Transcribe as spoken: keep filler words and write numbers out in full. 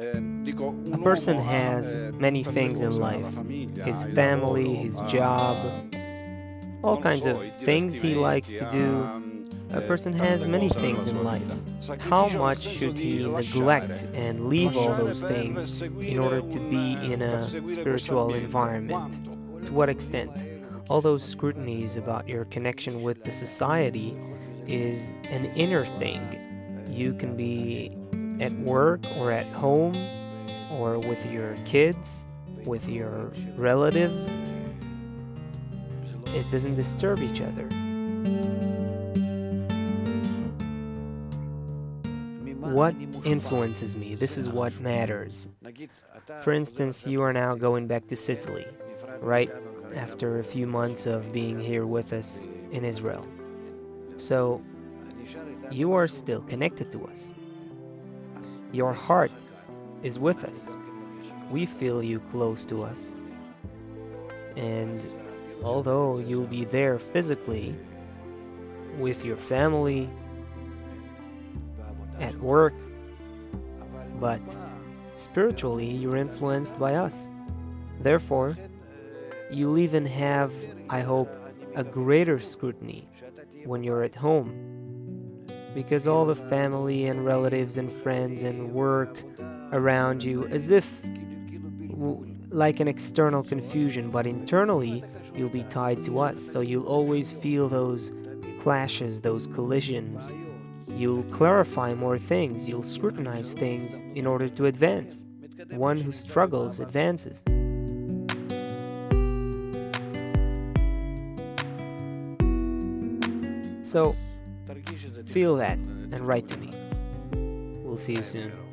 A person has many things in life, his family, his job, all kinds of things he likes to do. A person has many things in life. How much should he neglect and leave all those things in order to be in a spiritual environment? To what extent? All those scrutinies about your connection with the society is an inner thing. You can be at work or at home or with your kids, with your relatives. It doesn't disturb each other. What influences me? This is what matters. For instance, you are now going back to Sicily, right after a few months of being here with us in Israel. So, you are still connected to us. Your heart is with us. We feel you close to us. And although you'll be there physically, with your family, at work, but spiritually you're influenced by us. Therefore, you'll even have, I hope, a greater scrutiny when you're at home, because all the family and relatives and friends and work around you, as if like an external confusion, but internally you'll be tied to us, so you'll always feel those clashes, those collisions. You'll clarify more things, you'll scrutinize things in order to advance. One who struggles advances. So, feel that and write to me. We'll see you soon.